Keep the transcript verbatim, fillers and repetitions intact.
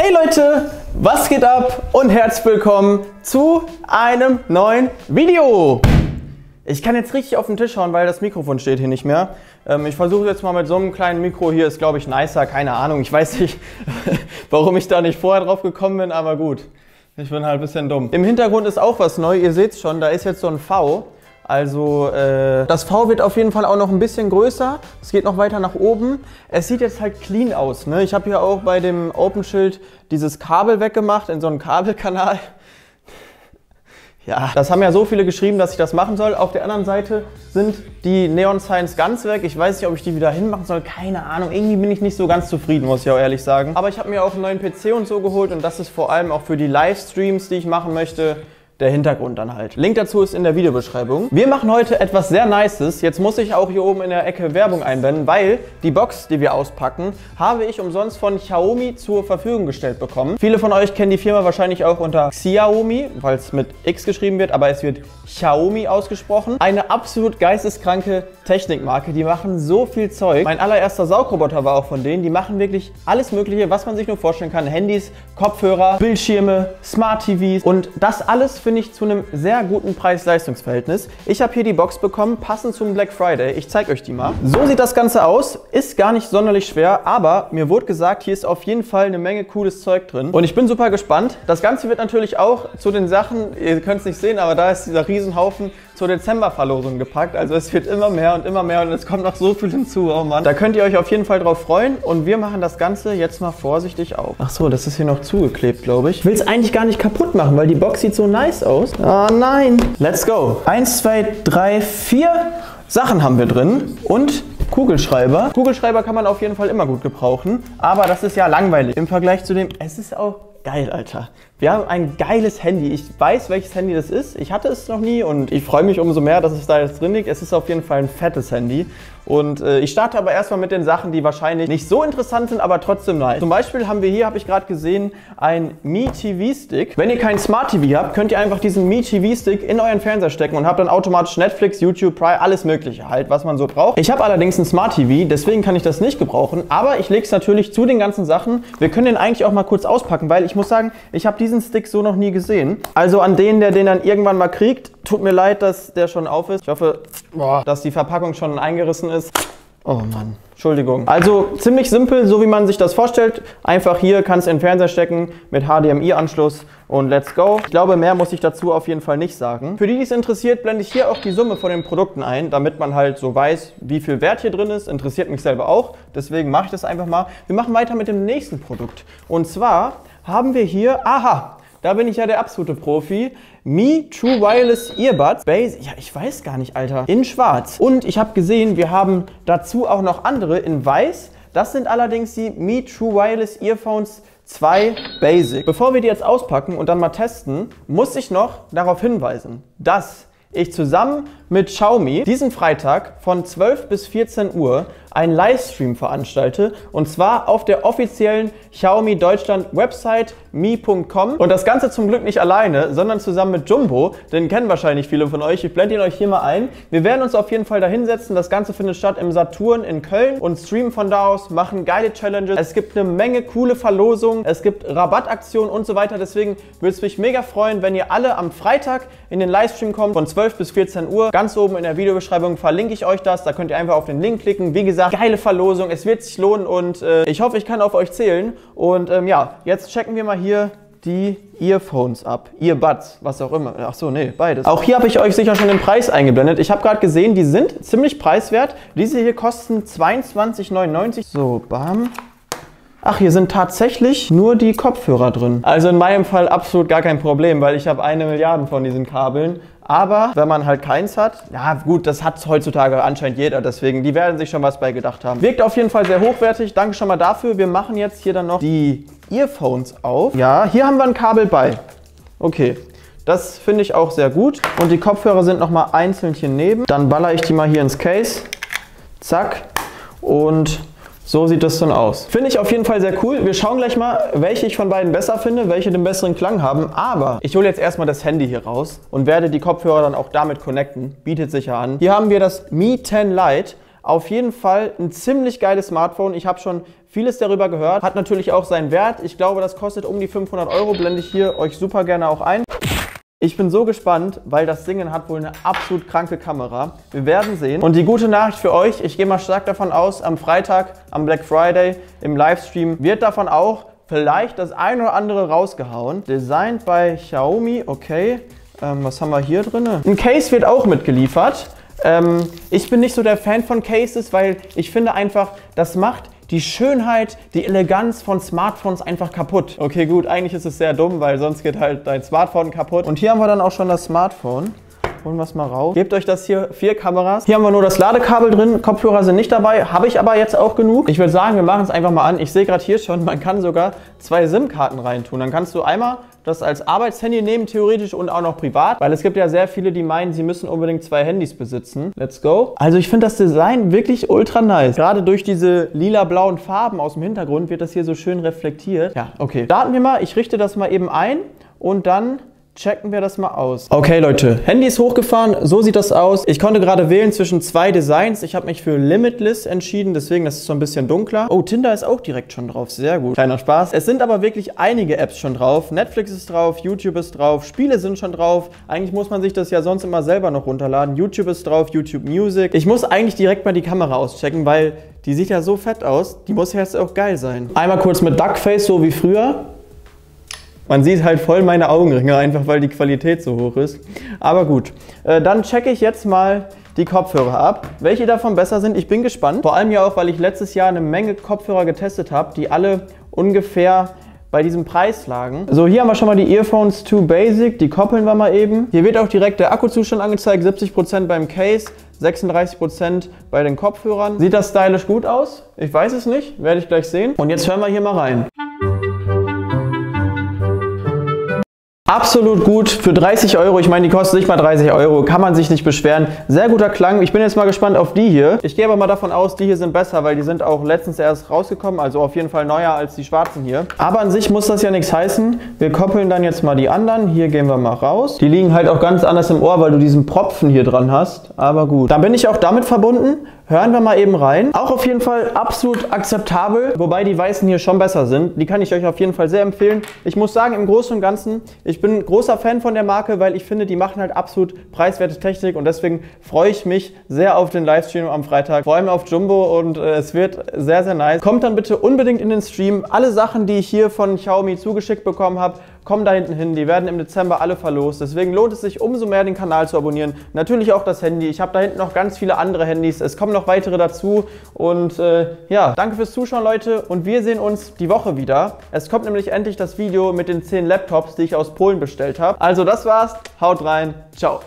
Hey Leute, was geht ab und herzlich willkommen zu einem neuen Video. Ich kann jetzt richtig auf den Tisch hauen, weil das Mikrofon steht hier nicht mehr. Ähm, ich versuche jetzt mal mit so einem kleinen Mikro hier, ist glaube ich nicer, keine Ahnung. Ich weiß nicht, warum ich da nicht vorher drauf gekommen bin, aber gut. Ich bin halt ein bisschen dumm. Im Hintergrund ist auch was neu, ihr seht es schon, da ist jetzt so ein V. Also äh, das V wird auf jeden Fall auch noch ein bisschen größer. Es geht noch weiter nach oben. Es sieht jetzt halt clean aus, ne? Ich habe hier auch bei dem OpenShield dieses Kabel weggemacht in so einen Kabelkanal. Ja, das haben ja so viele geschrieben, dass ich das machen soll. Auf der anderen Seite sind die Neon Science ganz weg. Ich weiß nicht, ob ich die wieder hinmachen soll. Keine Ahnung. Irgendwie bin ich nicht so ganz zufrieden, muss ich auch ehrlich sagen. Aber ich habe mir auch einen neuen P C und so geholt. Und das ist vor allem auch für die Livestreams, die ich machen möchte, der Hintergrund dann halt. Link dazu ist in der Videobeschreibung. Wir machen heute etwas sehr Nices. Jetzt muss ich auch hier oben in der Ecke Werbung einblenden, weil die Box, die wir auspacken, habe ich umsonst von Xiaomi zur Verfügung gestellt bekommen. Viele von euch kennen die Firma wahrscheinlich auch unter Xiaomi, weil es mit X geschrieben wird, aber es wird Xiaomi ausgesprochen. Eine absolut geisteskranke Technikmarke. Die machen so viel Zeug. Mein allererster Saugroboter war auch von denen. Die machen wirklich alles Mögliche, was man sich nur vorstellen kann. Handys, Kopfhörer, Bildschirme, Smart-T Vs und das alles für finde ich zu einem sehr guten Preis-Leistungs-Verhältnis. Ich habe hier die Box bekommen, passend zum Black Friday. Ich zeige euch die mal. So sieht das Ganze aus. Ist gar nicht sonderlich schwer, aber mir wurde gesagt, hier ist auf jeden Fall eine Menge cooles Zeug drin. Und ich bin super gespannt. Das Ganze wird natürlich auch zu den Sachen, ihr könnt es nicht sehen, aber da ist dieser Riesenhaufen zur Dezemberverlosung gepackt. Also es wird immer mehr und immer mehr und es kommt noch so viel hinzu. Oh Mann. Da könnt ihr euch auf jeden Fall drauf freuen und wir machen das Ganze jetzt mal vorsichtig auf. Ach so, das ist hier noch zugeklebt, glaube ich. Ich will es eigentlich gar nicht kaputt machen, weil die Box sieht so nice aus. Ah nein. Let's go. Eins, zwei, drei, vier Sachen haben wir drin und Kugelschreiber. Kugelschreiber kann man auf jeden Fall immer gut gebrauchen, aber das ist ja langweilig im Vergleich zu dem, es ist auch geil, Alter. Wir haben ein geiles Handy. Ich weiß, welches Handy das ist. Ich hatte es noch nie und ich freue mich umso mehr, dass es da jetzt drin liegt. Es ist auf jeden Fall ein fettes Handy. Und äh, ich starte aber erstmal mit den Sachen, die wahrscheinlich nicht so interessant sind, aber trotzdem nice. Zum Beispiel haben wir hier, habe ich gerade gesehen, ein Mi T V-Stick. Wenn ihr keinen Smart T V habt, könnt ihr einfach diesen Mi T V-Stick in euren Fernseher stecken und habt dann automatisch Netflix, YouTube, Prime, alles Mögliche halt, was man so braucht. Ich habe allerdings ein Smart T V, deswegen kann ich das nicht gebrauchen, aber ich lege es natürlich zu den ganzen Sachen. Wir können den eigentlich auch mal kurz auspacken, weil ich muss sagen, ich habe diesen Stick so noch nie gesehen. Also an den, der den dann irgendwann mal kriegt, tut mir leid, dass der schon auf ist. Ich hoffe, dass die Verpackung schon eingerissen ist. Oh Mann, Entschuldigung. Also ziemlich simpel, so wie man sich das vorstellt. Einfach hier kannst du in den Fernseher stecken mit H D M I-Anschluss und let's go. Ich glaube, mehr muss ich dazu auf jeden Fall nicht sagen. Für die, die es interessiert, blende ich hier auch die Summe von den Produkten ein, damit man halt so weiß, wie viel Wert hier drin ist. Interessiert mich selber auch, deswegen mache ich das einfach mal. Wir machen weiter mit dem nächsten Produkt. Und zwar haben wir hier, aha, da bin ich ja der absolute Profi. Mi True Wireless Earbuds. Base, ja, ich weiß gar nicht, Alter. In schwarz. Und ich habe gesehen, wir haben dazu auch noch andere in weiß. Das sind allerdings die Mi True Wireless Earphones zwei Basic. Bevor wir die jetzt auspacken und dann mal testen, muss ich noch darauf hinweisen, dass ich zusammen mit Xiaomi diesen Freitag von zwölf bis vierzehn Uhr einen Livestream veranstalte und zwar auf der offiziellen Xiaomi Deutschland Website mi punkt com und das Ganze zum Glück nicht alleine, sondern zusammen mit Jumbo, den kennen wahrscheinlich viele von euch, ich blende ihn euch hier mal ein. Wir werden uns auf jeden Fall da hinsetzen, das Ganze findet statt im Saturn in Köln und streamen von da aus, machen geile Challenges, es gibt eine Menge coole Verlosungen, es gibt Rabattaktionen und so weiter, deswegen würde es mich mega freuen, wenn ihr alle am Freitag in den Livestream kommt von zwölf bis vierzehn Uhr. Ganz oben in der Videobeschreibung verlinke ich euch das, da könnt ihr einfach auf den Link klicken. Wie gesagt, geile Verlosung, es wird sich lohnen und äh, ich hoffe, ich kann auf euch zählen. Und ähm, ja, jetzt checken wir mal hier die Earphones ab, Earbuds, was auch immer. Ach so, nee, beides. Auch hier habe ich euch sicher schon den Preis eingeblendet. Ich habe gerade gesehen, die sind ziemlich preiswert. Diese hier kosten zweiundzwanzig neunundneunzig. So, bam. Ach, hier sind tatsächlich nur die Kopfhörer drin. Also in meinem Fall absolut gar kein Problem, weil ich habe eine Milliarde von diesen Kabeln. Aber wenn man halt keins hat, ja gut, das hat heutzutage anscheinend jeder, deswegen, die werden sich schon was bei gedacht haben. Wirkt auf jeden Fall sehr hochwertig, danke schon mal dafür. Wir machen jetzt hier dann noch die Earphones auf. Ja, hier haben wir ein Kabel bei. Okay, das finde ich auch sehr gut. Und die Kopfhörer sind nochmal einzeln hier neben. Dann baller ich die mal hier ins Case. Zack. Und so sieht das dann aus. Finde ich auf jeden Fall sehr cool. Wir schauen gleich mal, welche ich von beiden besser finde, welche den besseren Klang haben. Aber ich hole jetzt erstmal das Handy hier raus und werde die Kopfhörer dann auch damit connecten. Bietet sich ja an. Hier haben wir das Mi zehn Lite. Auf jeden Fall ein ziemlich geiles Smartphone. Ich habe schon vieles darüber gehört. Hat natürlich auch seinen Wert. Ich glaube, das kostet um die fünfhundert Euro. Blende ich hier euch super gerne auch ein. Ich bin so gespannt, weil das Ding hat wohl eine absolut kranke Kamera. Wir werden sehen. Und die gute Nachricht für euch, ich gehe mal stark davon aus, am Freitag, am Black Friday, im Livestream, wird davon auch vielleicht das ein oder andere rausgehauen. Designed by Xiaomi, okay. Ähm, was haben wir hier drin? Ein Case wird auch mitgeliefert. Ähm, ich bin nicht so der Fan von Cases, weil ich finde einfach, das macht die Schönheit, die Eleganz von Smartphones einfach kaputt. Okay, gut, eigentlich ist es sehr dumm, weil sonst geht halt dein Smartphone kaputt. Und hier haben wir dann auch schon das Smartphone. Holen wir es mal raus. Gebt euch das hier, vier Kameras. Hier haben wir nur das Ladekabel drin, Kopfhörer sind nicht dabei, habe ich aber jetzt auch genug. Ich würde sagen, wir machen es einfach mal an. Ich sehe gerade hier schon, man kann sogar zwei SIM-Karten reintun. Dann kannst du einmal das als Arbeitshandy nehmen, theoretisch, und auch noch privat. Weil es gibt ja sehr viele, die meinen, sie müssen unbedingt zwei Handys besitzen. Let's go. Also ich finde das Design wirklich ultra nice. Gerade durch diese lila-blauen Farben aus dem Hintergrund wird das hier so schön reflektiert. Ja, okay. Starten wir mal. Ich richte das mal eben ein und dann checken wir das mal aus. Okay, Leute. Handy ist hochgefahren. So sieht das aus. Ich konnte gerade wählen zwischen zwei Designs. Ich habe mich für Limitless entschieden. Deswegen, das ist so ein bisschen dunkler. Oh, Tinder ist auch direkt schon drauf. Sehr gut. Kleiner Spaß. Es sind aber wirklich einige Apps schon drauf. Netflix ist drauf. YouTube ist drauf. Spiele sind schon drauf. Eigentlich muss man sich das ja sonst immer selber noch runterladen. YouTube ist drauf. YouTube Music. Ich muss eigentlich direkt mal die Kamera auschecken, weil die sieht ja so fett aus. Die muss ja jetzt auch geil sein. Einmal kurz mit Duckface, so wie früher. Man sieht halt voll meine Augenringe, einfach weil die Qualität so hoch ist. Aber gut, äh, dann checke ich jetzt mal die Kopfhörer ab. Welche davon besser sind, ich bin gespannt. Vor allem ja auch, weil ich letztes Jahr eine Menge Kopfhörer getestet habe, die alle ungefähr bei diesem Preis lagen. So, hier haben wir schon mal die Earphones Too Basic, die koppeln wir mal eben. Hier wird auch direkt der Akkuzustand angezeigt, siebzig Prozent beim Case, sechsunddreißig Prozent bei den Kopfhörern. Sieht das stylisch gut aus? Ich weiß es nicht, werde ich gleich sehen. Und jetzt hören wir hier mal rein. Absolut gut für dreißig Euro. Ich meine, die kosten nicht mal dreißig Euro. Kann man sich nicht beschweren. Sehr guter Klang. Ich bin jetzt mal gespannt auf die hier. Ich gehe aber mal davon aus, die hier sind besser, weil die sind auch letztens erst rausgekommen. Also auf jeden Fall neuer als die schwarzen hier. Aber an sich muss das ja nichts heißen. Wir koppeln dann jetzt mal die anderen. Hier gehen wir mal raus. Die liegen halt auch ganz anders im Ohr, weil du diesen Propfen hier dran hast. Aber gut. Dann bin ich auch damit verbunden. Hören wir mal eben rein. Auch auf jeden Fall absolut akzeptabel, wobei die weißen hier schon besser sind. Die kann ich euch auf jeden Fall sehr empfehlen. Ich muss sagen, im Großen und Ganzen, ich bin großer Fan von der Marke, weil ich finde, die machen halt absolut preiswerte Technik und deswegen freue ich mich sehr auf den Livestream am Freitag, vor allem auf Jumbo, und äh, es wird sehr, sehr nice. Kommt dann bitte unbedingt in den Stream. Alle Sachen, die ich hier von Xiaomi zugeschickt bekommen habe, kommen da hinten hin, die werden im Dezember alle verlost. Deswegen lohnt es sich umso mehr, den Kanal zu abonnieren. Natürlich auch das Handy. Ich habe da hinten noch ganz viele andere Handys. Es kommen noch weitere dazu. Und äh, ja, danke fürs Zuschauen, Leute. Und wir sehen uns die Woche wieder. Es kommt nämlich endlich das Video mit den zehn Laptops, die ich aus Polen bestellt habe. Also das war's. Haut rein. Ciao.